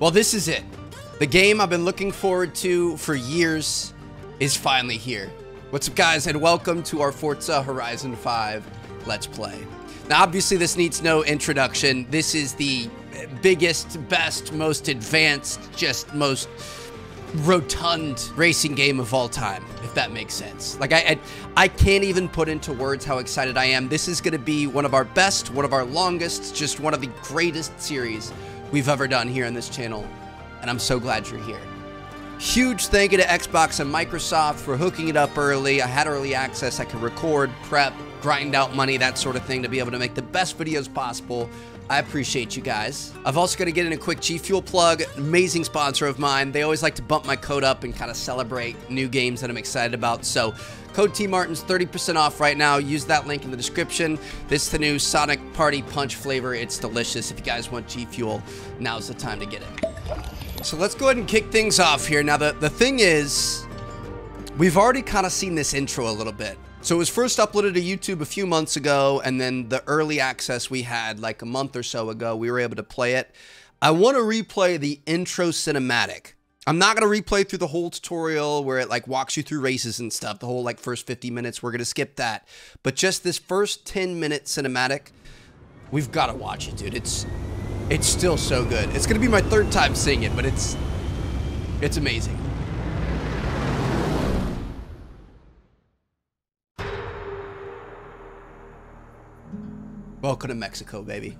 Well, this is it. The game I've been looking forward to for years is finally here. What's up, guys, and welcome to our Forza Horizon 5 Let's Play. Now, obviously, this needs no introduction. This is the biggest, best, most advanced, just most rotund racing game of all time, if that makes sense. Like, I can't even put into words how excited I am. This is going to be one of our best, one of our longest, just one of the greatest series we've ever done here on this channel, and I'm so glad you're here. Huge thank you to Xbox and Microsoft for hooking it up early. I had early access. I could record, prep, grind out money, that sort of thing, to be able to make the best videos possible. I appreciate you guys. I've also got to get in a quick G Fuel plug, amazing sponsor of mine. They always like to bump my code up and kind of celebrate new games that I'm excited about. So code TMartin's 30% off right now. Use that link in the description. This is the new Sonic Party Punch flavor. It's delicious. If you guys want G Fuel, now's the time to get it. So let's go ahead and kick things off here. Now the thing is, we've already kind of seen this intro a little bit. So it was first uploaded to YouTube a few months ago, and then the early access we had like a month or so ago, we were able to play it. I want to replay the intro cinematic. I'm not going to replay through the whole tutorial where it like walks you through races and stuff, the whole like first 50 minutes, we're going to skip that. But just this first 10-minute cinematic, we've got to watch it, dude. It's still so good. It's going to be my third time seeing it, but it's amazing. Welcome to Mexico, baby.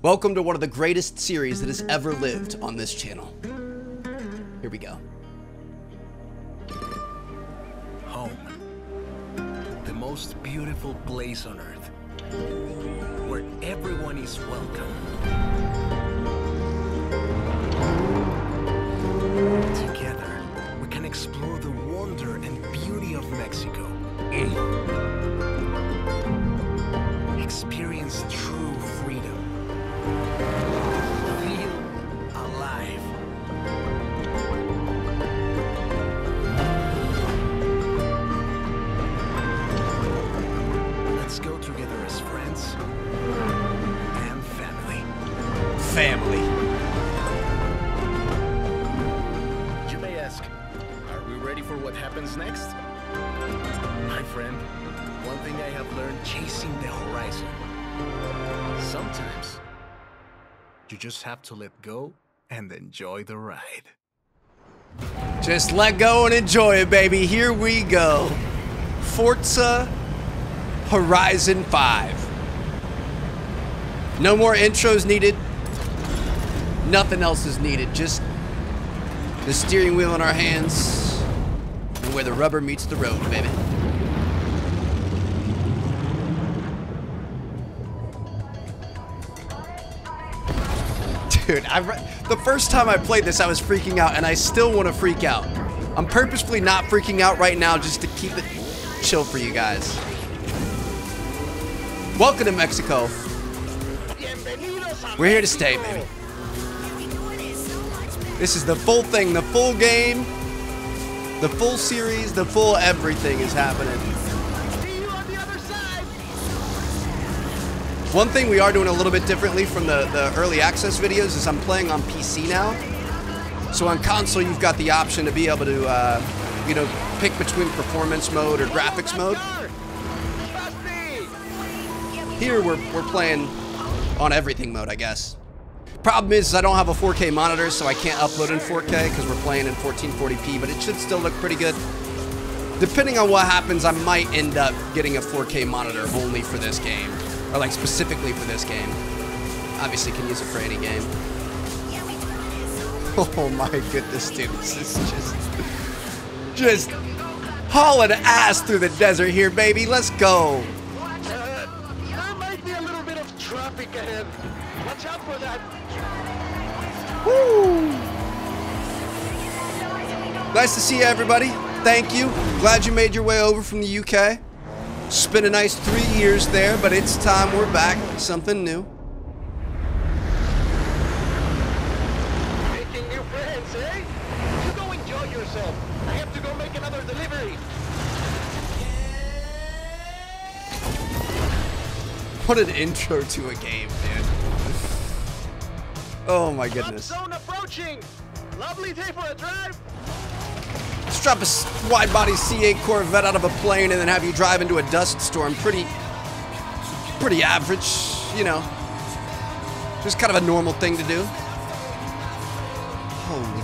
Welcome to one of the greatest series that has ever lived on this channel. Here we go. Home. The most beautiful place on earth, where everyone is welcome. Together, we can explore the wonder and beauty of Mexico. Experience true freedom. Feel alive. Let's go together as friends and family. Family. You may ask, are we ready for what happens next? My friend, one thing I have learned chasing the horizon. Sometimes, you just have to let go and enjoy the ride. Just let go and enjoy it, baby. Here we go. Forza Horizon 5. No more intros needed. Nothing else is needed. Just the steering wheel in our hands and where the rubber meets the road, baby. Dude, the first time I played this, I was freaking out, and I still want to freak out. I'm purposefully not freaking out right now just to keep it chill for you guys. Welcome to Mexico. We're here to stay, baby. This is the full thing, the full game, the full series, the full everything is happening. One thing we are doing a little bit differently from the early access videos is I'm playing on PC now. So on console, you've got the option to be able to, you know, pick between performance mode or graphics mode. Here we're playing on everything mode, I guess. Problem is I don't have a 4K monitor, so I can't upload in 4K because we're playing in 1440p, but it should still look pretty good. Depending on what happens, I might end up getting a 4K monitor only for this game. Or like specifically for this game. Obviously can use it for any game. Oh my goodness, dude, this is just hauling ass through the desert here, baby. Let's go. There might be a little bit of traffic ahead. Watch out for that. Woo! Nice to see you, everybody. Thank you. Glad you made your way over from the UK. It's been a nice 3 years there, but it's time we're back. Something new. Making new friends, eh? You go enjoy yourself. I have to go make another delivery. What an intro to a game, dude. Oh my goodness. Zone approaching. Lovely day for a drive. Let's drop a wide-body C8 Corvette out of a plane and then have you drive into a dust storm. Pretty average, you know. Just kind of a normal thing to do. Holy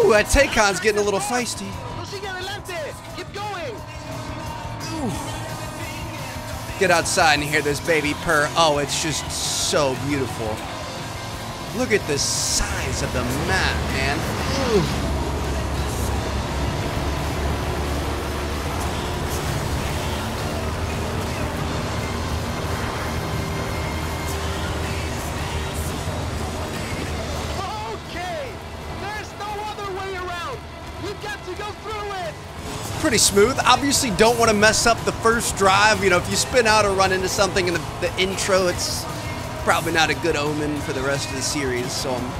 cow. Ooh, that Taycan's getting a little feisty. Keep going. Ooh. Get outside and hear this baby purr. Oh, it's just so beautiful. Look at the size of the map, man. Ooh. Okay, there's no other way around. We've got to go through it. Pretty smooth. Obviously, don't want to mess up the first drive. You know, if you spin out or run into something in the intro, it's probably not a good omen for the rest of the series, so I'm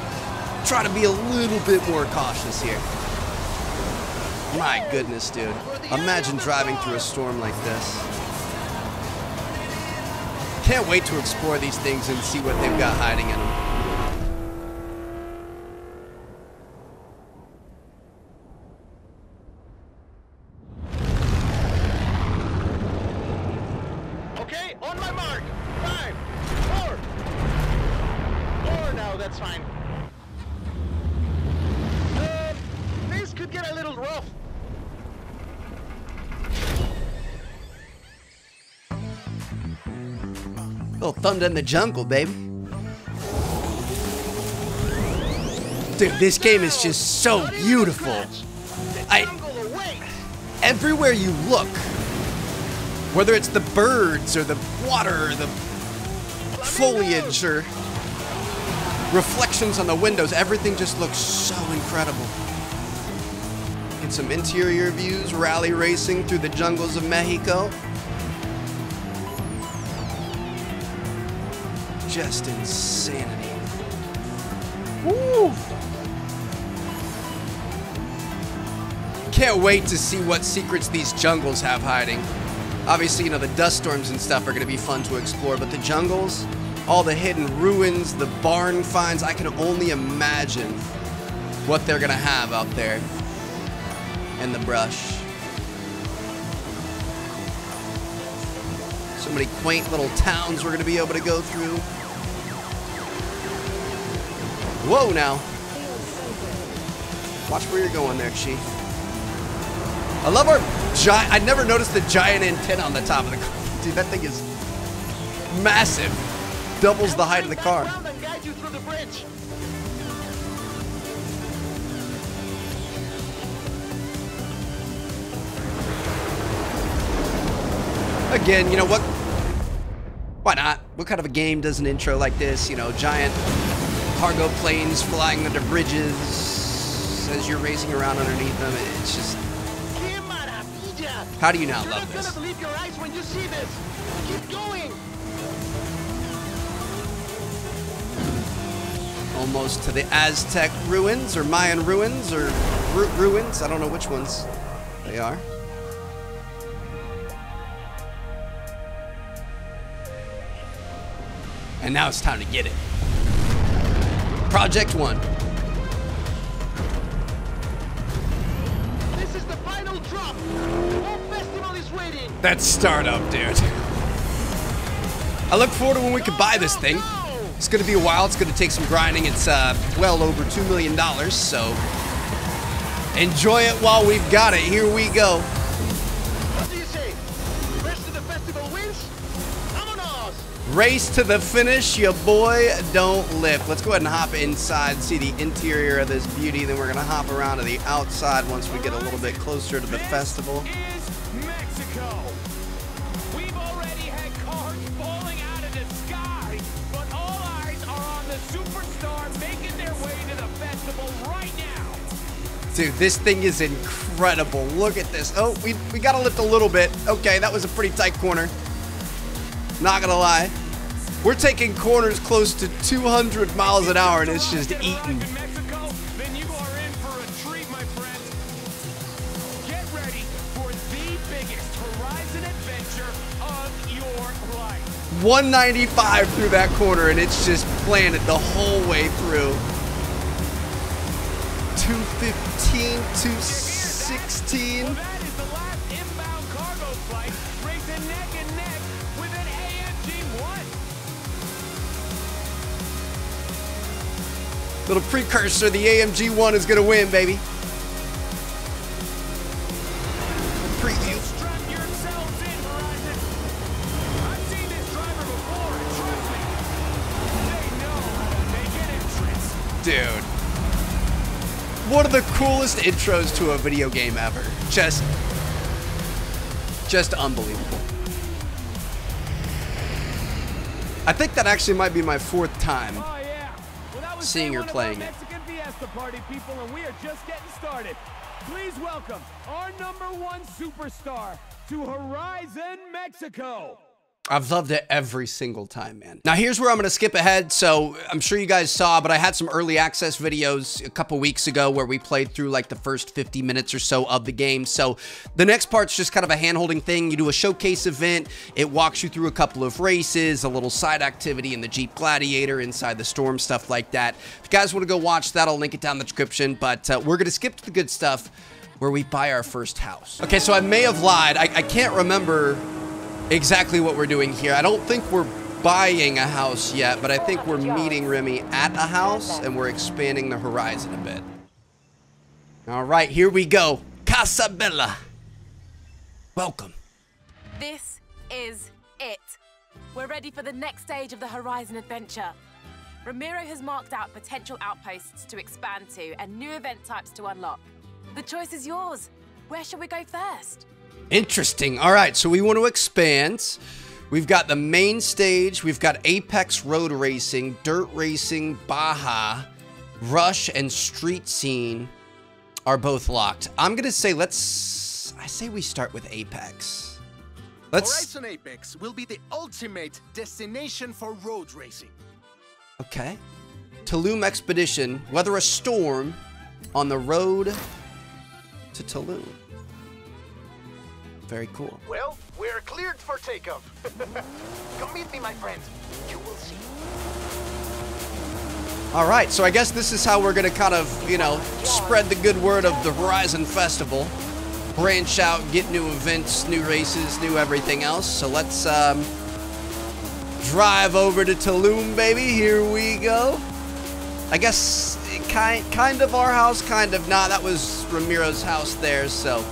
trying to be a little bit more cautious here. My goodness, dude. Imagine driving through a storm like this. Can't wait to explore these things and see what they've got hiding in them. Thunder in the jungle, baby. Dude, this game is just so beautiful. Everywhere you look, whether it's the birds or the water or the foliage or reflections on the windows, everything just looks so incredible. Get some interior views, rally racing through the jungles of Mexico. Just insanity. Woo! Can't wait to see what secrets these jungles have hiding. Obviously, you know, the dust storms and stuff are going to be fun to explore, but the jungles, all the hidden ruins, the barn finds, I can only imagine what they're going to have out there in the brush. So many quaint little towns we're going to be able to go through. Whoa, now. Watch where you're going there, Chi. I love our giant... I never noticed the giant antenna on the top of the car. Dude, that thing is massive. Doubles the height of the car. Again, you know what? Why not? What kind of a game does an intro like this? You know, giant cargo planes flying under bridges as you're racing around underneath them. It's just... how do you not love this? You're not gonna believe your eyes when you see this. Keep going. Almost to the Aztec ruins or Mayan ruins or ruins. I don't know which ones they are. And now it's time to get it. Project 1. This is the final drop. The whole festival is waiting. That startup, dude. I look forward to when we could buy this thing. It's gonna be a while. It's gonna take some grinding. It's well over $2 million, so enjoy it while we've got it. Here we go. Race to the finish, your boy don't lift. Let's go ahead and hop inside, see the interior of this beauty, then we're gonna hop around to the outside once we get a little bit closer to the festival. This is Mexico. We've already had cars falling out of the sky, but all eyes are on the superstar making their way to the festival right now. Dude, this thing is incredible. Look at this. Oh, we gotta lift a little bit. Okay, that was a pretty tight corner. Not gonna lie. We're taking corners close to 200 miles an hour and it's just eating. 195 through that corner, and it's just playing it the whole way through. 215, 216. Well, that is the last inbound cargo flight, racing neck and neck with an AMG 1. Little precursor, the AMG 1 is going to win, baby. Dude, one of the coolest intros to a video game ever. Just unbelievable. I think that actually might be my fourth time seeing her playing it. Please welcome our #1 superstar to Horizon Mexico. I've loved it every single time, man. Now here's where I'm gonna skip ahead. So I'm sure you guys saw, but I had some early access videos a couple weeks ago where we played through like the first 50 minutes or so of the game. So the next part's just kind of a hand-holding thing. You do a showcase event. It walks you through a couple of races, a little side activity in the Jeep Gladiator, inside the storm, stuff like that. If you guys wanna go watch that, I'll link it down in the description, but we're gonna skip to the good stuff where we buy our first house. Okay, so I may have lied. I can't remember exactly what we're doing here. I don't think we're buying a house yet, but I think we're meeting Remy at a house and we're expanding the horizon a bit. All right, here we go. Casabella. Welcome. This is it. We're ready for the next stage of the Horizon adventure. Ramiro has marked out potential outposts to expand to and new event types to unlock. The choice is yours. Where should we go first? Interesting. All right, so we want to expand. We've got the main stage. We've got Apex road racing, dirt racing, Baja, Rush, and Street Scene are both locked. I'm going to say I say we start with Apex. Horizon Apex will be the ultimate destination for road racing. Okay. Tulum Expedition, weather a storm on the road to Tulum. Very cool. Well, we're cleared for takeoff. Come meet me, my friend. You will see. All right, so I guess this is how we're going to kind of, you know, spread the good word of the Horizon Festival. Branch out, get new events, new races, new everything else. So let's drive over to Tulum, baby. Here we go. I guess kind of our house, kind of not. That was Ramiro's house there, so...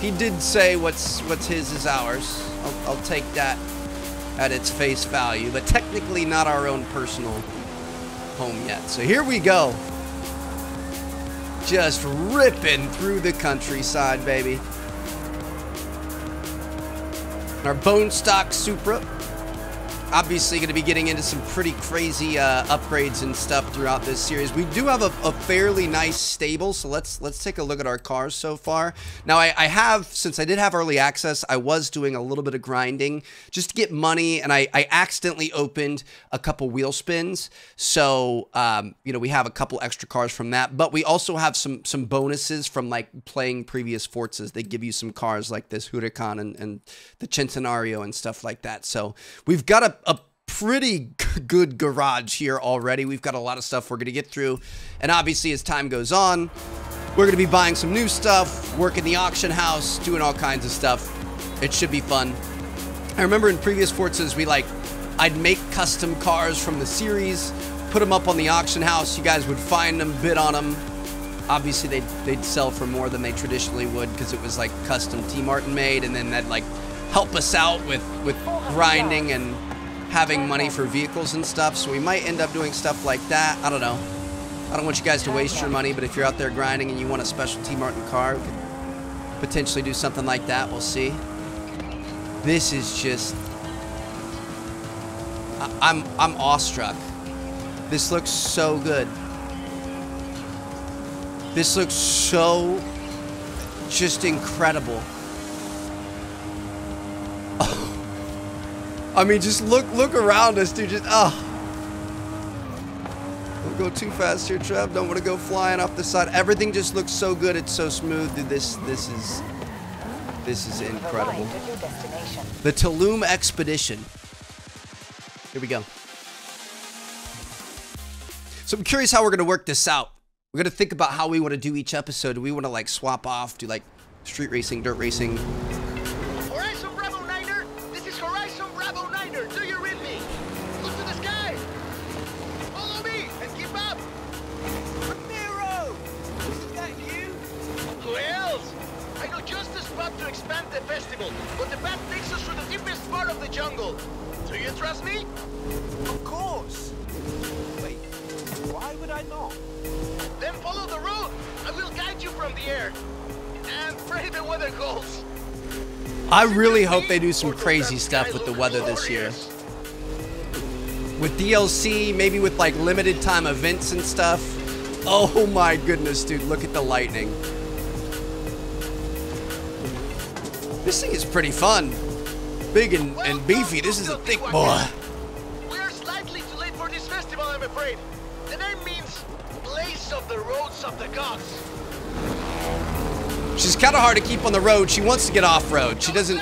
He did say what's his is ours. I'll take that at its face value, but technically not our own personal home yet. So here we go. Just ripping through the countryside, baby. Our bone stock Supra. Obviously going to be getting into some pretty crazy upgrades and stuff throughout this series. We do have a fairly nice stable, so let's take a look at our cars so far. Now, I have, since I did have early access, I was doing a little bit of grinding just to get money, and I accidentally opened a couple wheel spins. So, you know, we have a couple extra cars from that, but we also have some bonuses from, like, playing previous Forzas. They give you some cars like this Huracan and the Centenario and stuff like that. So we've got a pretty good garage here already. We've got a lot of stuff we're going to get through. And obviously, as time goes on, we're going to be buying some new stuff, working the auction house, doing all kinds of stuff. It should be fun. I remember in previous Forzas, I'd make custom cars from the series, put them up on the auction house. You guys would find them, bid on them. Obviously, they'd sell for more than they traditionally would because it was like custom T. Martin made. And then that'd like help us out with grinding and having money for vehicles and stuff, so we might end up doing stuff like that. I don't know. I don't want you guys to waste your money, but if you're out there grinding and you want a special T. Martin car, we could potentially do something like that. We'll see. This is just... I'm awestruck. This looks so good. This looks so just incredible. Oh. I mean, just look around us, dude. Just, Don't go too fast here, Trev. Don't want to go flying off the side. Everything just looks so good. It's so smooth, dude. This is incredible. The Tulum Expedition. Here we go. So I'm curious how we're going to work this out. We're going to think about how we want to do each episode. Do we want to like swap off, do like street racing, dirt racing? Horizon Bravo Niner, this is Horizon Bravo Niner. Do you read me? Look to the sky. Follow me and keep up. Ramiro, is that you? Who else? I know just the spot to expand the festival, but the path takes us through the deepest part of the jungle. Do you trust me? Of course. Wait, why would I not? Then follow the road. I will guide you from the air. And pray the weather holds. I really hope they do some crazy stuff with the weather this year. With DLC, maybe with like limited time events and stuff. Oh my goodness, dude, look at the lightning. This thing is pretty fun. Big and beefy. This is a thick boy. We are slightly too late for this festival, I'm afraid. The name means Blaze of the Roads of the Gods. She's kind of hard to keep on the road. She wants to get off-road. She doesn't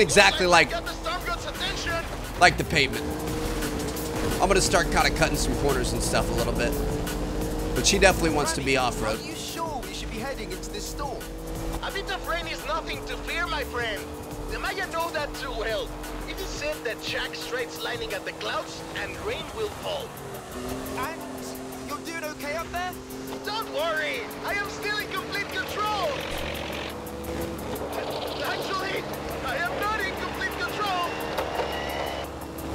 exactly like the pavement. I'm going to start kind of cutting some corners and stuff a little bit. But she definitely wants to be off-road. Are you sure we should be heading into this storm? A bit of rain is nothing to fear, my friend. The Maya know that too well. It is said that Jack strikes lightning at the clouds and rain will fall. And you're doing okay up there? Don't worry, I am still in complete control! Actually, I am not in complete control!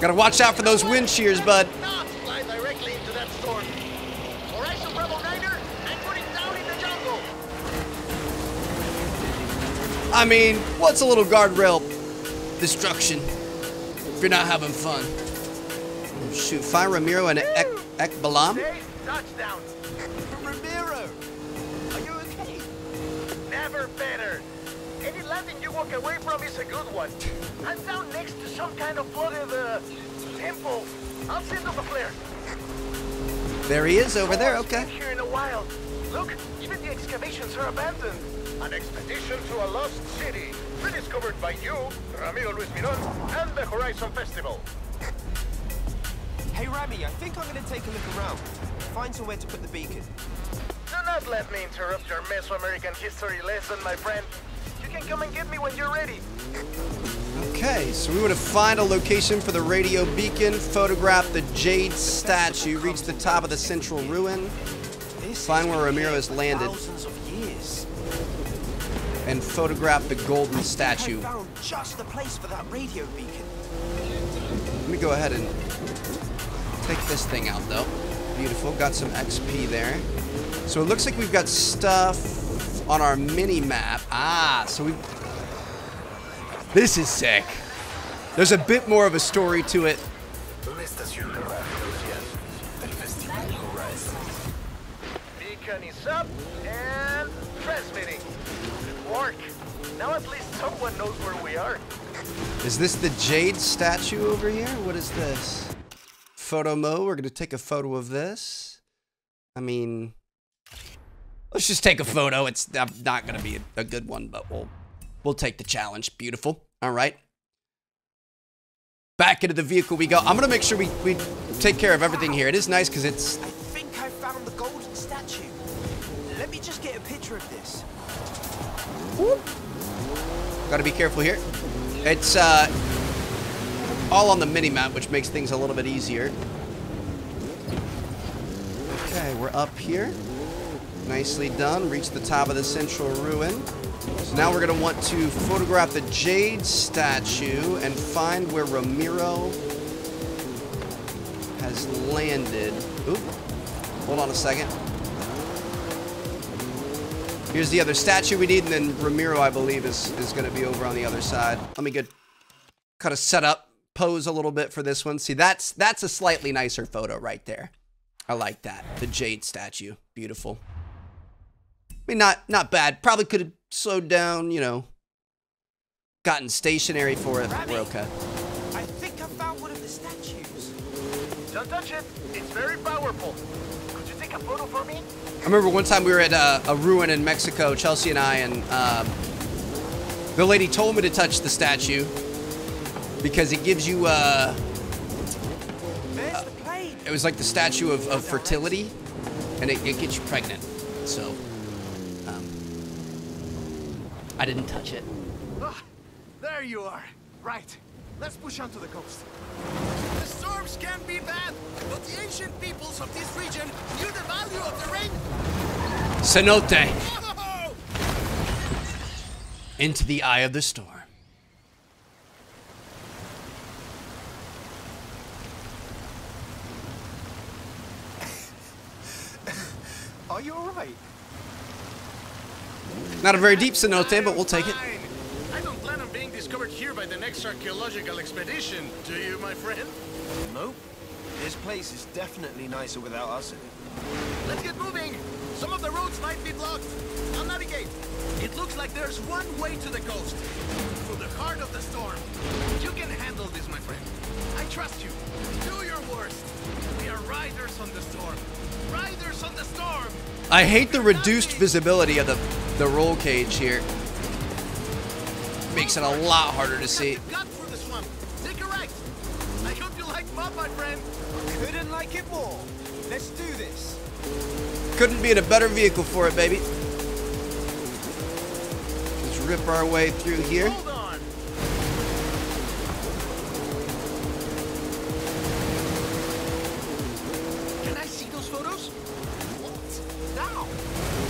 Gotta watch out for those wind shears, bud. Not fly directly into that storm. Horizon Bravo Niner, I'm putting down in the jungle! I mean, what's a little guardrail destruction if you're not having fun? Oh, shoot, find Ramiro and Ek Balam? Touchdown. Ramiro, are you okay? Never better. Any landing you walk away from is a good one. I'm down next to some kind of flooded temple. I'll send up a flare. There he is over there. Okay. Here in a while. Look, even the excavations are abandoned. An expedition to a lost city, rediscovered by you, Ramiro Luis Minon, and the Horizon Festival. Hey Rami, I think I'm gonna take a look around. Find somewhere to put the beacon. Do not let me interrupt your Mesoamerican history lesson, my friend. You can come and get me when you're ready. Okay, so we want to find a location for the radio beacon, photograph the jade statue, reach the top of the central ruin, find where Ramiro has landed, and photograph the golden statue. I found just the place for that radio beacon. Let me go ahead and take this thing out, though. Beautiful, got some XP there. So it looks like we've got stuff on our mini map. Ah, so we... This is sick. There's a bit more of a story to it. Beacon is up and transmitting. Good work. Now at least someone knows where we are. Is this the jade statue over here? What is this? Photo mode. We're gonna take a photo of this. I mean, let's just take a photo. It's not gonna be a good one, but we'll take the challenge. Beautiful. All right. Back into the vehicle we go. I'm gonna make sure we take care of everything here. It is nice because it's. I think I found the golden statue. Let me just get a picture of this. Whoop. Gotta be careful here. It's all on the mini-map, which makes things a little bit easier. Okay, we're up here. Nicely done. Reach the top of the central ruin. So now we're going to want to photograph the jade statue and find where Ramiro has landed. Oop. Hold on a second. Here's the other statue we need, and then Ramiro, I believe, is going to be over on the other side. Let me get kind of set up. Pose a little bit for this one. See, that's a slightly nicer photo right there. I like that. The jade statue. Beautiful. I mean, not bad. Probably could have slowed down, you know, gotten stationary for it. We're okay. I think I found one of the statues. Don't touch it. It's very powerful. Could you take a photo for me? I remember one time we were at a ruin in Mexico, Chelsea and I, and the lady told me to touch the statue. because it gives you it was like the statue of fertility, and it gets you pregnant. So I didn't touch it. Ah, there you are. Right. Let's push on to the coast. The storms can be bad, but the ancient peoples of this region knew the value of the rain. Cenote. Oh! Into the eye of the storm. Are you all right? Not a very deep cenote, but we'll take it. I don't plan on being discovered here by the next archaeological expedition, do you, my friend? Nope. This place is definitely nicer without us in it. Let's get moving! Some of the roads might be blocked. I'll navigate. It looks like there's one way to the coast. Through the heart of the storm. You can handle this, my friend. I trust you. Do your worst. We are riders on the storm. Riders on the storm! I hate the reduced visibility of the roll cage here. Makes it a lot harder to see. Got through the swamp. Take a right. I hope you like mud, my friend. Couldn't like it more. Let's do this. Couldn't be in a better vehicle for it, baby. Let's rip our way through here. Hold on. Can I see those photos? What? Now?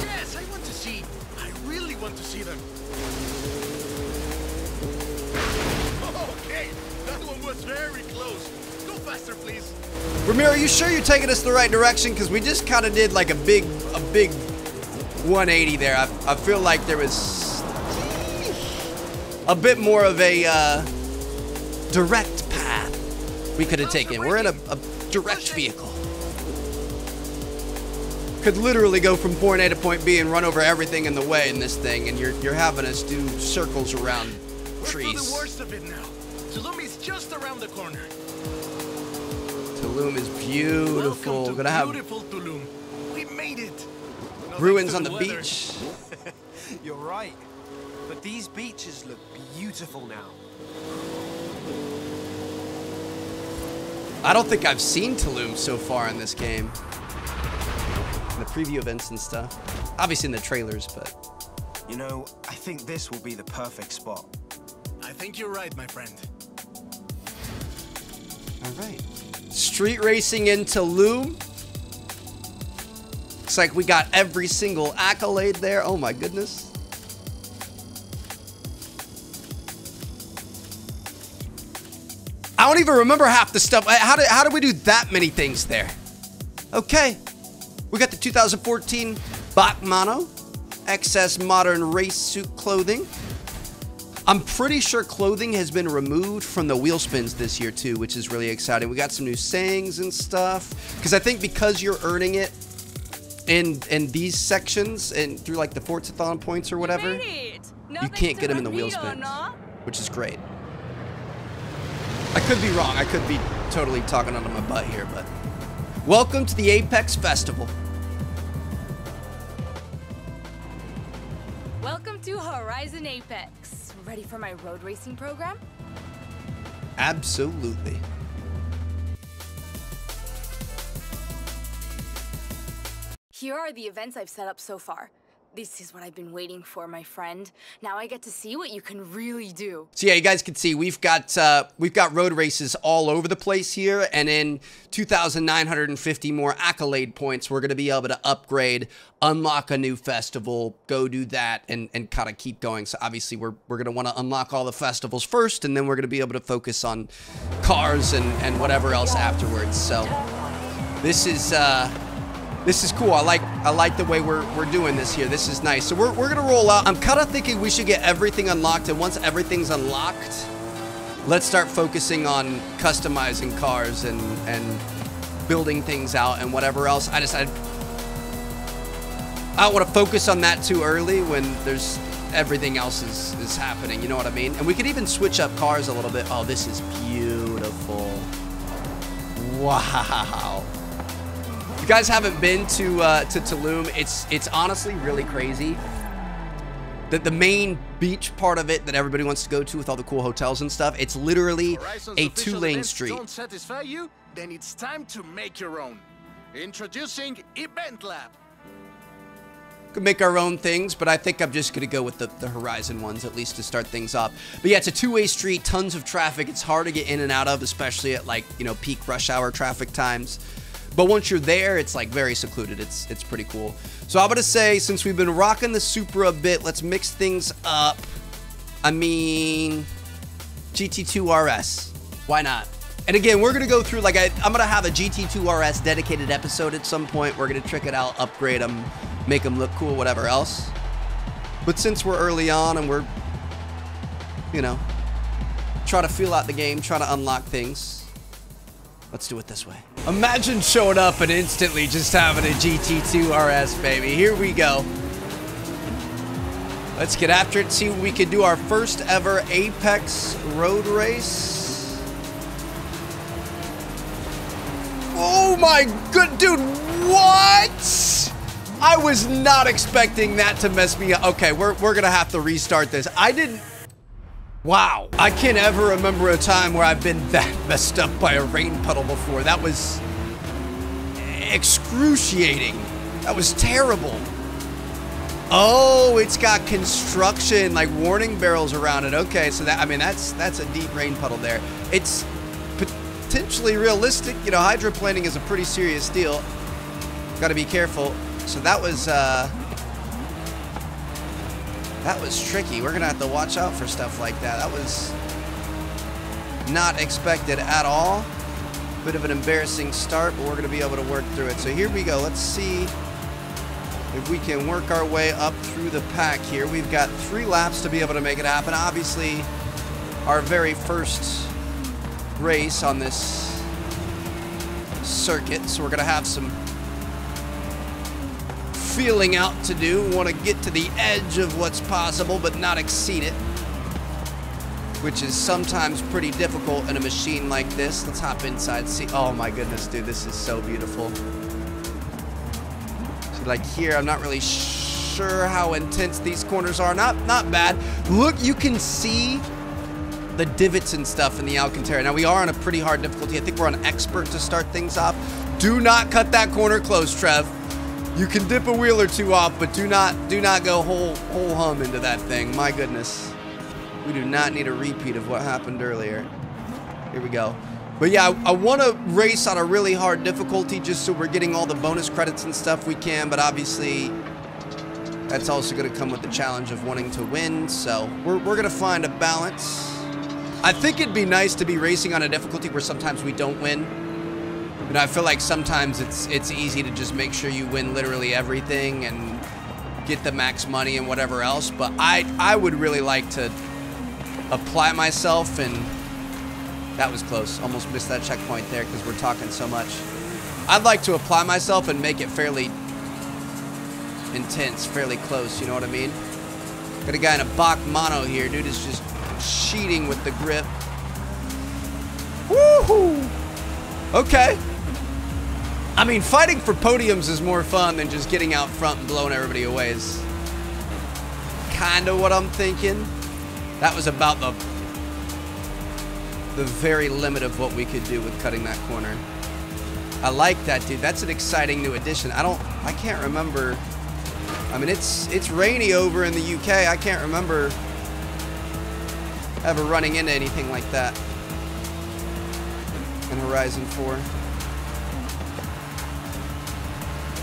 Yes, I want to see. I really want to see them. Okay, that one was very close. Go faster, please. Ramiro, are you sure you're taking us the right direction? Because we just kind of did like a big 180 there. I feel like there was a bit more of a direct path we could have taken. We're in a direct vehicle. Could literally go from point A to point B and run over everything in the way in this thing, and you're having us do circles around trees. We're through the worst of it now. Tulum is just around the corner. Tulum is beautiful. We're gonna have beautiful Tulum. We made it. Ruins on the beach. You're right, but these beaches look beautiful now. I don't think I've seen Tulum so far in this game. In the preview events and stuff. Obviously in the trailers, but. You know, I think this will be the perfect spot. I think you're right, my friend. All right. Street racing in Tulum. Looks like we got every single accolade there. Oh, my goodness. I don't even remember half the stuff. How did we do that many things there? Okay. We got the 2014 Bacmano. Excess modern race suit clothing. I'm pretty sure clothing has been removed from the wheel spins this year too, which is really exciting. We got some new sayings and stuff, because I think because you're earning it in these sections and through like the Forza-thon points or whatever, you can't get them in the wheel spins, which is great. I could be wrong. I could be totally talking under my butt here, but welcome to the Apex Festival. Welcome to Horizon Apex. Ready for my road racing program? Absolutely. Here are the events I've set up so far. This is what I've been waiting for, my friend. Now I get to see what you can really do. So yeah, you guys can see we've got road races all over the place here, and in 2,950 more accolade points, we're gonna be able to upgrade, unlock a new festival, go do that, and kind of keep going. So obviously we're gonna want to unlock all the festivals first, and then we're gonna be able to focus on cars and whatever else afterwards. So this is cool. I like the way we're doing this here. This is nice. So we're gonna roll out. I'm kind of thinking we should get everything unlocked, and once everything's unlocked, let's start focusing on customizing cars and building things out and whatever else. I don't want to focus on that too early when there's everything else is happening. You know what I mean? And we could even switch up cars a little bit. Oh, this is beautiful. Wow. If you guys haven't been to Tulum, it's honestly really crazy. the main beach part of it that everybody wants to go to with all the cool hotels and stuff, it's literally a two-lane street. Don't satisfy you? Then it's time to make your own. Introducing Event Lab. Could make our own things, but I think I'm just gonna go with the Horizon ones at least to start things off. But yeah, it's a two-way street, tons of traffic. It's hard to get in and out of, especially at like, you know, peak rush hour traffic times. But once you're there, it's like very secluded. It's pretty cool. So I'm gonna say, since we've been rocking the Supra a bit, let's mix things up. I mean, GT2 RS, why not? And again, we're gonna go through, like I'm gonna have a GT2 RS dedicated episode at some point. We're gonna trick it out, upgrade them, make them look cool, whatever else. But since we're early on and we're, you know, try to feel out the game, try to unlock things, let's do it this way. Imagine showing up and instantly just having a GT2 RS, baby. Here we go. Let's get after it, see what we can do. Our first ever Apex road race. Oh my good dude, what? I was not expecting that to mess me up. Okay, we're gonna have to restart this. I didn't, wow. I can't ever remember a time where I've been that messed up by a rain puddle before. That was excruciating. That was terrible. Oh, it's got construction, like warning barrels around it. Okay, so that, I mean, that's a deep rain puddle there. It's potentially realistic, you know, hydroplaning is a pretty serious deal. Got to be careful. So that was tricky. We're gonna have to watch out for stuff like that. That was not expected at all. Bit of an embarrassing start, but we're gonna be able to work through it. So here we go. Let's see if we can work our way up through the pack here. We've got 3 laps to be able to make it happen. Obviously, our very first race on this circuit, so we're gonna have some feeling out to do. Want to get to the edge of what's possible but not exceed it, which is sometimes pretty difficult in a machine like this. Let's hop inside, see. Oh my goodness, dude, this is so beautiful. See, like here, I'm not really sure how intense these corners are. Not bad. Look, you can see the divots and stuff in the Alcantara. Now we are on a pretty hard difficulty. I think we're on expert to start things off. Do not cut that corner close, Trev. You can dip a wheel or two off, but do not go whole hum into that thing. My goodness. We do not need a repeat of what happened earlier. Here we go. But yeah, I want to race on a really hard difficulty just so we're getting all the bonus credits and stuff we can, but obviously that's also going to come with the challenge of wanting to win. So we're going to find a balance. I think it'd be nice to be racing on a difficulty where sometimes we don't win. You know, I feel like sometimes it's easy to just make sure you win literally everything and get the max money and whatever else. But I would really like to apply myself, and that was close. Almost missed that checkpoint there because we're talking so much. I'd like to apply myself and make it fairly intense, fairly close, you know what I mean? Got a guy in a Bach mono here, dude, is just cheating with the grip. Woohoo! Okay. I mean, fighting for podiums is more fun than just getting out front and blowing everybody away is kind of what I'm thinking. That was about the very limit of what we could do with cutting that corner. I like that, dude. That's an exciting new addition. I can't remember. I mean, it's rainy over in the UK. I can't remember ever running into anything like that in Horizon 4.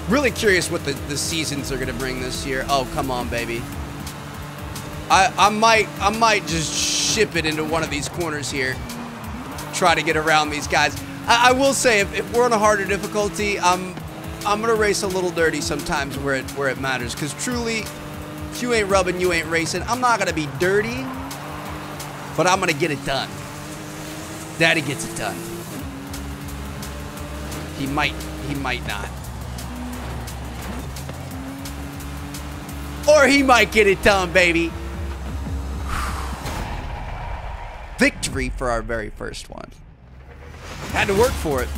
Really curious what the seasons are gonna bring this year. Oh, come on, baby. I might just ship it into one of these corners here. Try to get around these guys. I will say, if we're on a harder difficulty, I'm gonna race a little dirty sometimes where it matters. Cause truly, if you ain't rubbing, you ain't racing. I'm not gonna be dirty, but I'm gonna get it done. Daddy gets it done. He might not. Or he might get it done, baby. Victory for our very first one. Had to work for it,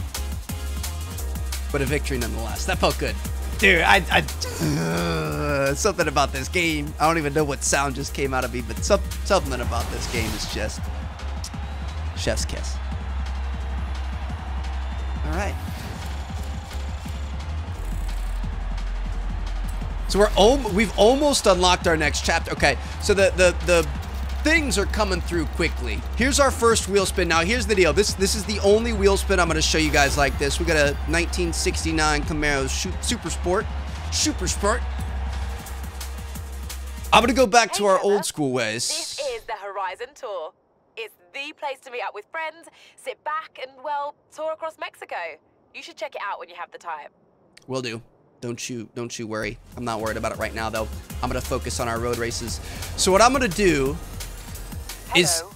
but a victory nonetheless. That felt good. Dude, something about this game. I don't even know what sound just came out of me, but something about this game is just chef's kiss. All right. So we've almost unlocked our next chapter. Okay, so the things are coming through quickly. Here's our first wheel spin. Now here's the deal. This is the only wheel spin I'm gonna show you guys like this. We got a 1969 Camaro Super Sport. Super Sport. I'm gonna go back to our old school ways. This is the Horizon Tour. It's the place to meet up with friends, sit back, and well, tour across Mexico. You should check it out when you have the time. Will do. Don't you worry. I'm not worried about it right now, though. I'm gonna focus on our road races. So what I'm gonna do is... Hello,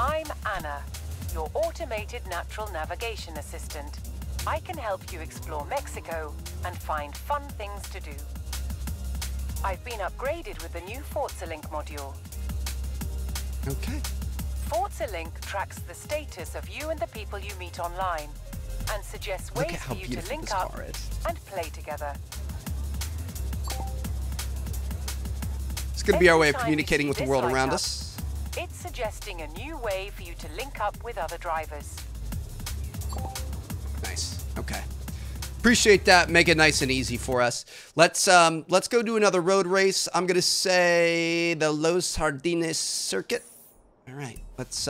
I'm Anna, your automated natural navigation assistant. I can help you explore Mexico and find fun things to do. I've been upgraded with the new Forza Link module. Okay. Forza Link tracks the status of you and the people you meet online and suggests ways for you to link up and play together. It's going to be our way of communicating with the world around us. It's suggesting a new way for you to link up with other drivers. Nice. Okay. Appreciate that. Make it nice and easy for us. Let's go do another road race. I'm going to say the Los Jardines circuit. All right, let's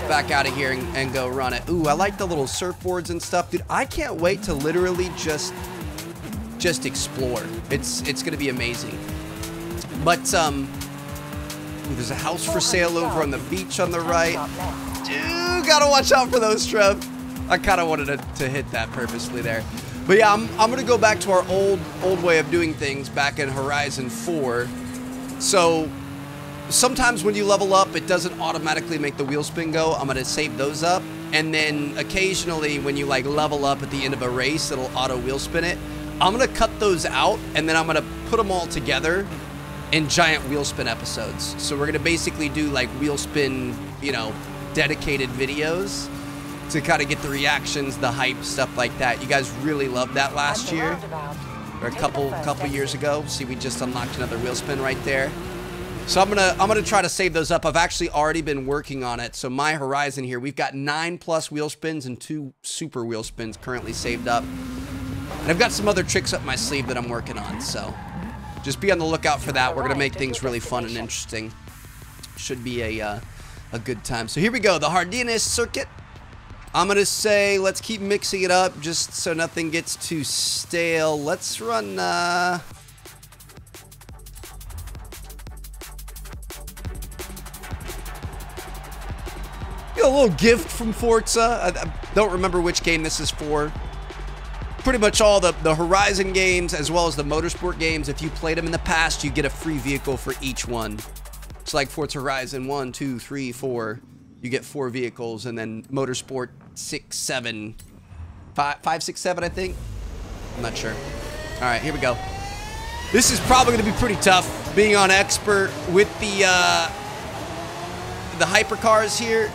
back out of here and go run it. Ooh, I like the little surfboards and stuff. Dude, I can't wait to literally just explore. It's going to be amazing. But ooh, there's a house for sale over on the beach on the right. Dude, got to watch out for those, Trev. I kind of wanted to hit that purposely there. But yeah, I'm going to go back to our old way of doing things back in Horizon 4. So... sometimes when you level up, it doesn't automatically make the wheel spin go. I'm going to save those up. And then occasionally when you like level up at the end of a race, it'll auto wheel spin it. I'm going to cut those out and then I'm going to put them all together in giant wheel spin episodes. So we're going to basically do like wheel spin, you know, dedicated videos to kind of get the reactions, the hype, stuff like that. You guys really loved that last year or a couple years ago. See, we just unlocked another wheel spin right there. So I'm gonna try to save those up. I've actually already been working on it. So my horizon here, we've got 9+ wheel spins and 2 super wheel spins currently saved up. And I've got some other tricks up my sleeve that I'm working on. So just be on the lookout for that. We're gonna make things really fun and interesting. Should be a good time. So here we go, the Jardines circuit. I'm gonna say, let's keep mixing it up just so nothing gets too stale. Let's run, a little gift from Forza. I don't remember which game this is for. Pretty much all the Horizon games as well as the motorsport games. If you played them in the past, you get a free vehicle for each one. It's like Forza Horizon 1, 2, 3, 4. You get 4 vehicles, and then motorsport 5, 6, 7, I think. I'm not sure. All right, here we go. This is probably going to be pretty tough being on expert with the hypercars here.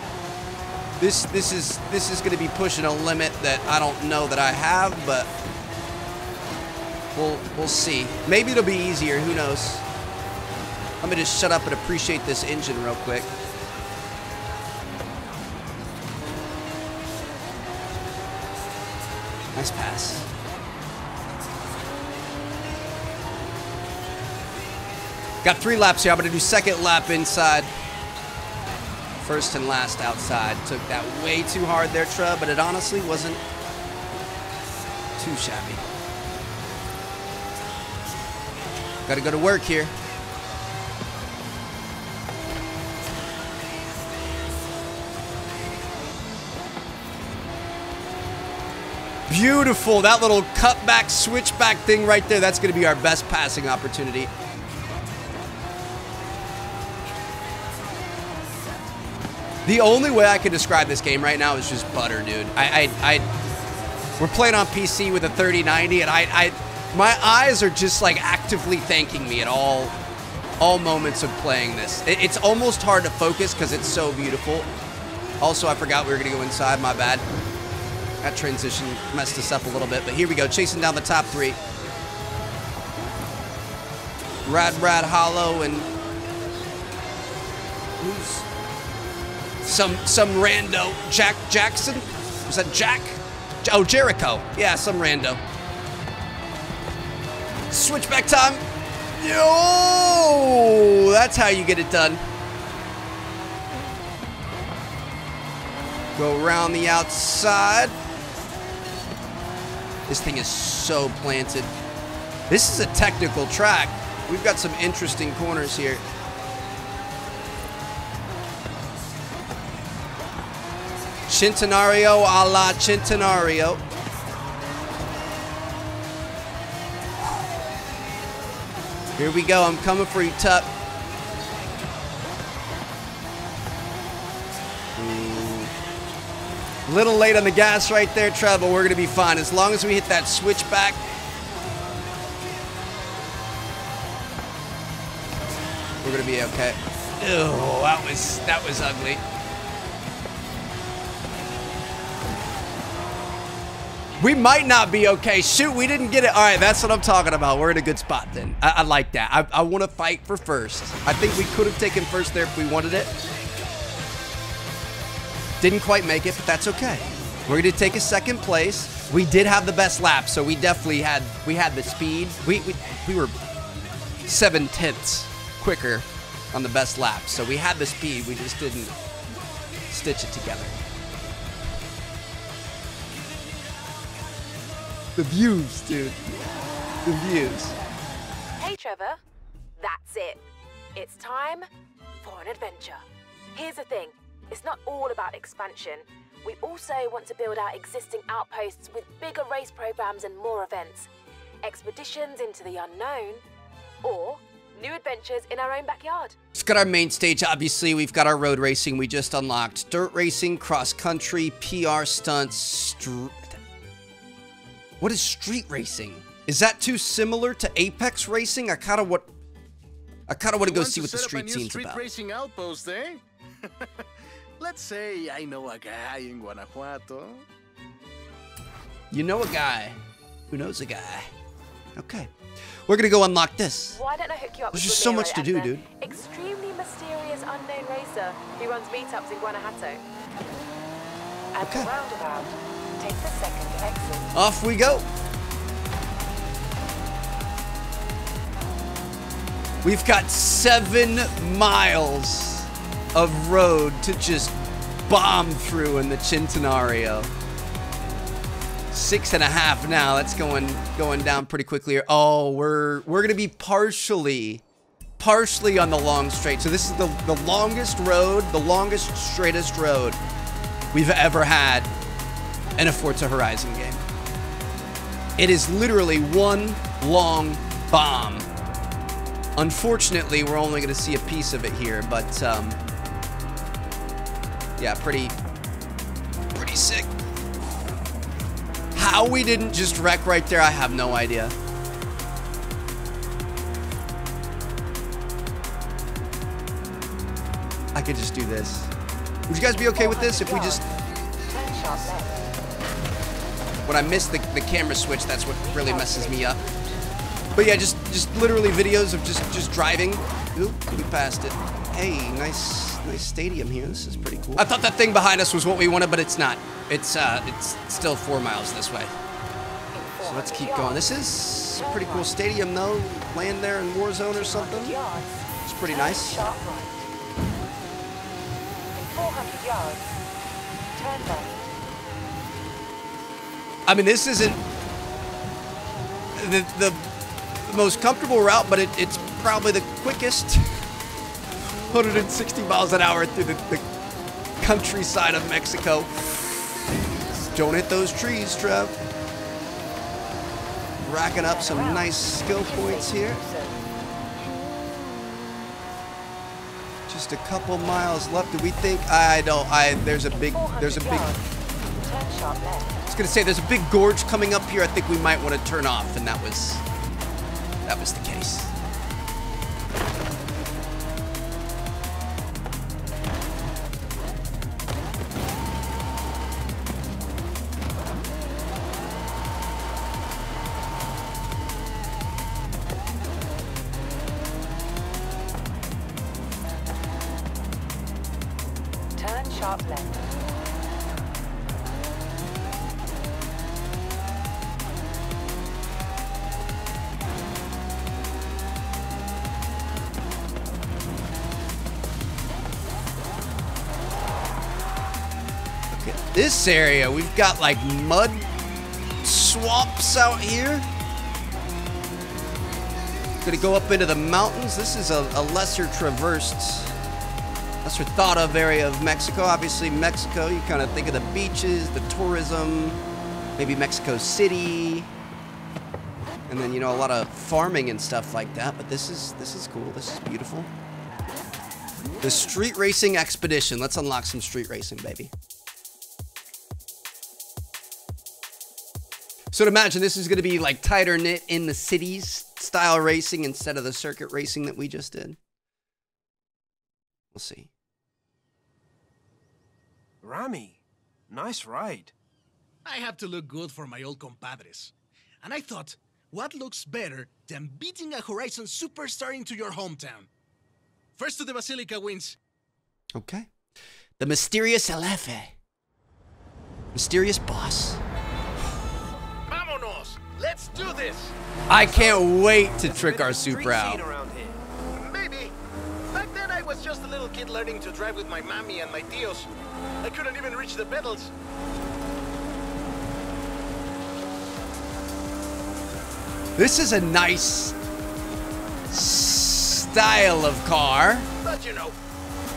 This is going to be pushing a limit that I don't know that I have, but we'll see. Maybe it'll be easier. Who knows? I'm gonna just shut up and appreciate this engine real quick. Nice pass. Got 3 laps here. I'm gonna do second lap inside. First and last outside. Took that way too hard there, Trub, but it honestly wasn't too shabby. Gotta go to work here. Beautiful. That little cutback, switchback thing right there. That's gonna be our best passing opportunity. The only way I can describe this game right now is just butter, dude. We're playing on PC with a 3090, and my eyes are just like actively thanking me at all moments of playing this. It's almost hard to focus because it's so beautiful. Also, I forgot we were gonna go inside. My bad. That transition messed us up a little bit, but here we go, chasing down the top three. Rad Hollow and who's some rando? Jackson? Was that Jack? Oh, Jericho. Yeah, some rando. Switchback time. Yo, that's how you get it done. Go around the outside. This thing is so planted. This is a technical track. We've got some interesting corners here. Centenario a la Centenario. Here we go. I'm coming for you, Tuck. A little late on the gas right there, Trevor. We're going to be fine as long as we hit that switchback. We're going to be okay. Oh, that was ugly. We might not be okay. Shoot, we didn't get it. All right, that's what I'm talking about. We're in a good spot then. I like that. I want to fight for first. I think we could have taken first there if we wanted it. Didn't quite make it, but that's okay. We're going to take a second place. We did have the best lap, so we definitely had the speed. We were 7/10 quicker on the best lap, so we had the speed. We just didn't stitch it together. The views, dude. The views. Hey, Trevor. That's it. It's time for an adventure. Here's the thing. It's not all about expansion. We also want to build our existing outposts with bigger race programs and more events. Expeditions into the unknown or new adventures in our own backyard. It's got our main stage, obviously. We've got our road racing we just unlocked. Dirt racing, cross-country, PR stunts, what is street racing? Is that too similar to Apex racing? I kind of want to go see what the street scene's about. Racing outpost, eh? Let's say I know a guy in Guanajuato. You know a guy who knows a guy. Okay, we're gonna go unlock this. Why don't I hook you up with Ramiro? There's just so much to do, dude. Extremely mysterious unknown racer who runs meetups in Guanajuato. And okay. Roundabout. Take the second exit. Off we go. We've got 7 miles of road to just bomb through in the Centenario. 6.5 now. That's going down pretty quickly. Oh, we're gonna be partially on the long straight. So this is the longest road, the longest straightest road we've ever had in a Forza Horizon game. It is literally one long bomb. Unfortunately, we're only going to see a piece of it here, but yeah, pretty sick. How we didn't just wreck right there, I have no idea. I could just do this. Would you guys be okay with this if we just... When I miss the camera switch, that's what really messes me up. But yeah, just literally videos of just driving. Oop, we passed it. Hey, nice stadium here. This is pretty cool. I thought that thing behind us was what we wanted, but it's not. It's still 4 miles this way. So let's keep going. This is a pretty cool stadium though. Land there in Warzone or something. It's pretty nice. 400 yards. Turn back. I mean, this isn't the most comfortable route, but it's probably the quickest. 160 miles an hour through the countryside of Mexico. Don't hit those trees, Trev. Racking up some nice skill points here. Just a couple miles left. Do we think? There's a big. I was gonna say there's a big gorge coming up here. I think we might want to turn off, and that was the case. half left. This area, we've got like mud swamps out here. Gonna go up into the mountains. This is a lesser traversed, lesser thought of area of Mexico. Obviously Mexico, you kind of think of the beaches, the tourism, maybe Mexico City. And then, you know, a lot of farming and stuff like that. But this is cool. This is beautiful. The street racing expedition. Let's unlock some street racing, baby. So to imagine this is going to be like tighter knit in the cities style racing instead of the circuit racing that we just did. We'll see. Rami, nice ride. I have to look good for my old compadres. And I thought, what looks better than beating a Horizon superstar into your hometown? First to the Basilica wins. Okay. The mysterious El Jefe. Mysterious boss. Let's do this. I can't wait to trick our super out. Maybe. Back then I was just a little kid learning to drive with my mommy and my tios. I couldn't even reach the pedals. This is a nice style of car. But you know,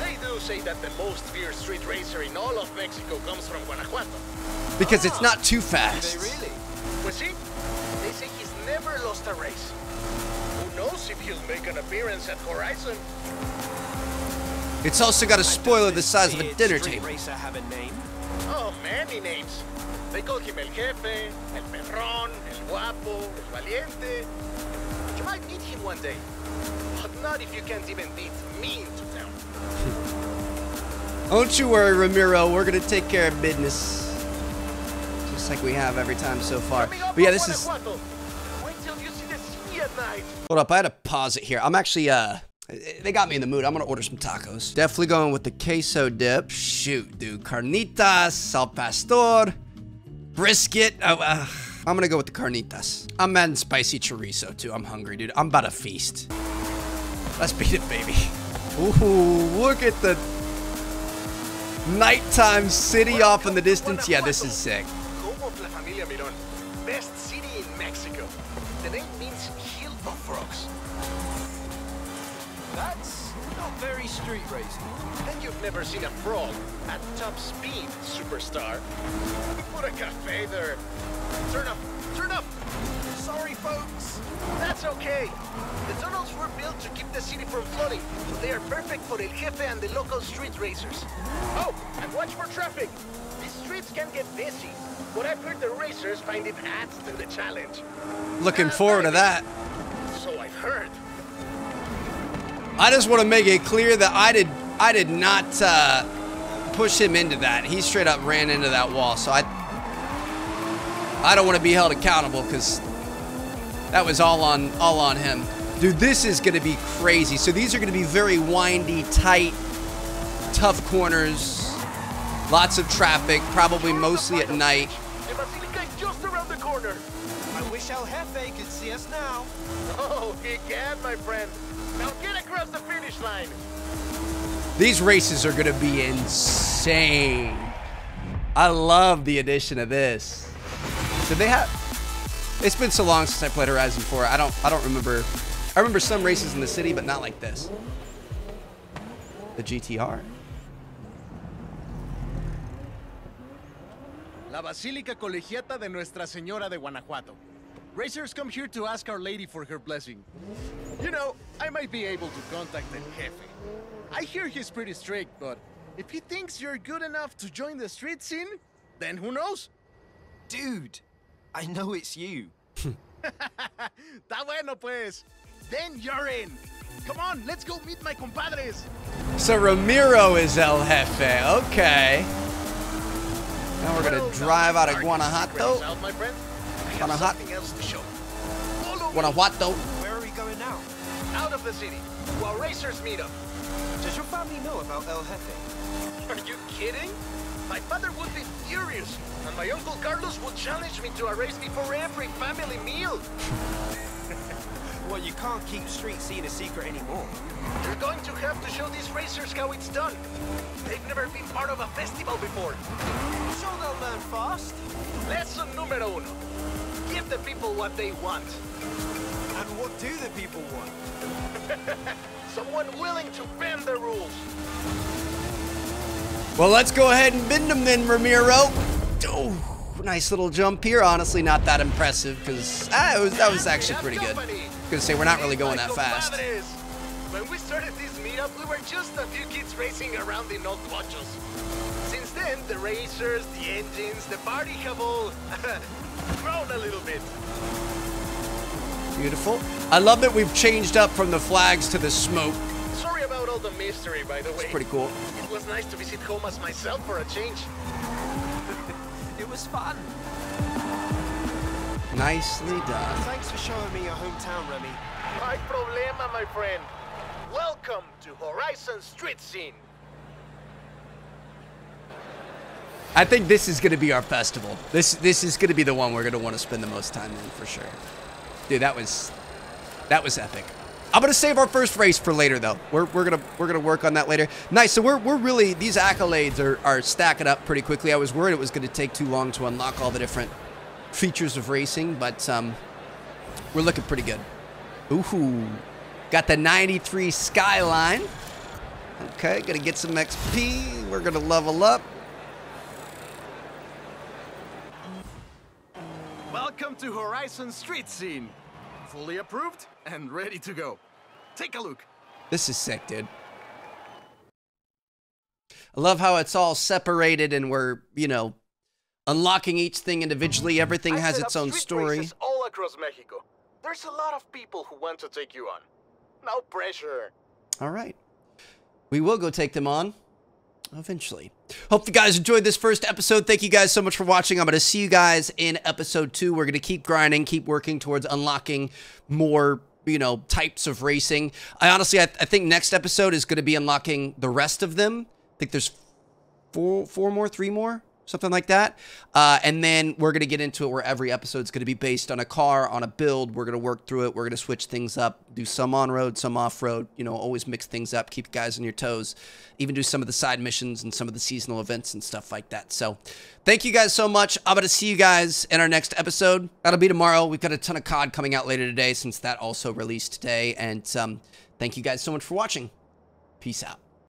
they do say that the most fierce street racer in all of Mexico comes from Guanajuato. Because it's not too fast. They really? Well, see? They say he's never lost a race. Who knows if he'll make an appearance at Horizon? It's also got a spoiler the size of a dinner table. Racer have a name? Oh, many names. They call him El Jefe, El Perron, El Guapo, El Valiente. You might meet him one day, but not if you can't even beat me into town. Don't you worry, Ramiro. We're gonna take care of business. Just like we have every time so far. But yeah, this is... Hold up, I had to pause it here. I'm actually, they got me in the mood. I'm gonna order some tacos. Definitely going with the queso dip. Shoot, dude. Carnitas, al pastor, brisket. I'm gonna go with the carnitas. I'm adding spicy chorizo, too. I'm hungry, dude. I'm about to feast. Let's beat it, baby. Ooh, look at the nighttime city off in the distance. Yeah, this is sick. La Familia Miron, best city in Mexico. The name means hill of frogs. That's not very street racing. Then you've never seen a frog at top speed, superstar. Put a cafe there. Turn up, turn up. Sorry, folks. That's okay. The tunnels were built to keep the city from flooding, so they are perfect for El Jefe and the local street racers. Oh, and watch for traffic. The streets can get busy. But I've heard the racers find it adds to the challenge. Looking forward to that. So I've heard. I just want to make it clear that I did not push him into that. He straight up ran into that wall. So I don't want to be held accountable because that was all on him. Dude, this is going to be crazy. So these are going to be very windy, tight, tough corners. Lots of traffic, probably mostly at night. The Basilica is just around the corner. I wish El Jefe could see us now. Oh, he can, my friend. Now get across the finish line. These races are going to be insane. I love the addition of this. Did they have... It's been so long since I played Horizon 4. I don't remember. I remember some races in the city, but not like this. The GTR. La Basilica Colegiata de Nuestra Señora de Guanajuato. Racers come here to ask Our Lady for her blessing. You know, I might be able to contact El Jefe. I hear he's pretty strict, but if he thinks you're good enough to join the street scene, then who knows? Dude, I know it's you. Ta bueno pues. Then you're in. Come on, let's go meet my compadres. So Ramiro is El Jefe, okay. Now we're gonna drive out of Guanajuato. Guanajuato. Where are we going now? Out of the city. While racers meet up. Does your family know about El Jefe? Are you kidding? My father would be furious, and my Uncle Carlos would challenge me to a race before every family meal. Well, you can't keep street scene a secret anymore. You're going to have to show these racers how it's done. They've never been part of a festival before. So they'll learn fast. Lesson numero uno. Give the people what they want. And what do the people want? Someone willing to bend the rules. Well, let's go ahead and bend them then, Ramiro. Oh, nice little jump here. Honestly, not that impressive because that was actually pretty good. I was gonna say we're not really going that fast. When we started this meetup, we were just a few kids racing around in old watches. Since then, the racers, the engines, the party have all grown a little bit. Beautiful. I love that we've changed up from the flags to the smoke. Sorry about all the mystery, by the way. It's pretty cool. It was nice to visit home as myself for a change. It was fun. Nicely done. Thanks for showing me your hometown, Remy. No problema, my friend. Welcome to Horizon Street Scene. I think this is going to be our festival. This is going to be the one we're going to want to spend the most time in, for sure. Dude, that was epic. I'm gonna save our first race for later, though. We're gonna work on that later. Nice. So we're really, these accolades are stacking up pretty quickly. I was worried it was gonna take too long to unlock all the different features of racing, but we're looking pretty good. Ooh, got the 93 Skyline. Okay, gonna get some XP. We're gonna level up. Welcome to Horizon Street Scene. Fully approved and ready to go. Take a look. This is sick, dude. I love how it's all separated and we're, you know, unlocking each thing individually. Everything has its own story. All across Mexico. There's a lot of people who want to take you on. No pressure. All right. We will go take them on eventually. Hope you guys enjoyed this first episode. Thank you guys so much for watching. I'm going to see you guys in episode 2. We're going to keep grinding, keep working towards unlocking more, you know, types of racing. I think next episode is going to be unlocking the rest of them. I think there's three more, something like that. And then we're going to get into it where every episode's going to be based on a car, on a build. We're going to work through it. We're going to switch things up, do some on-road, some off-road, you know, always mix things up, keep guys on your toes, even do some of the side missions and some of the seasonal events and stuff like that. So thank you guys so much. I'm going to see you guys in our next episode. That'll be tomorrow. We've got a ton of COD coming out later today since that also released today. And thank you guys so much for watching. Peace out.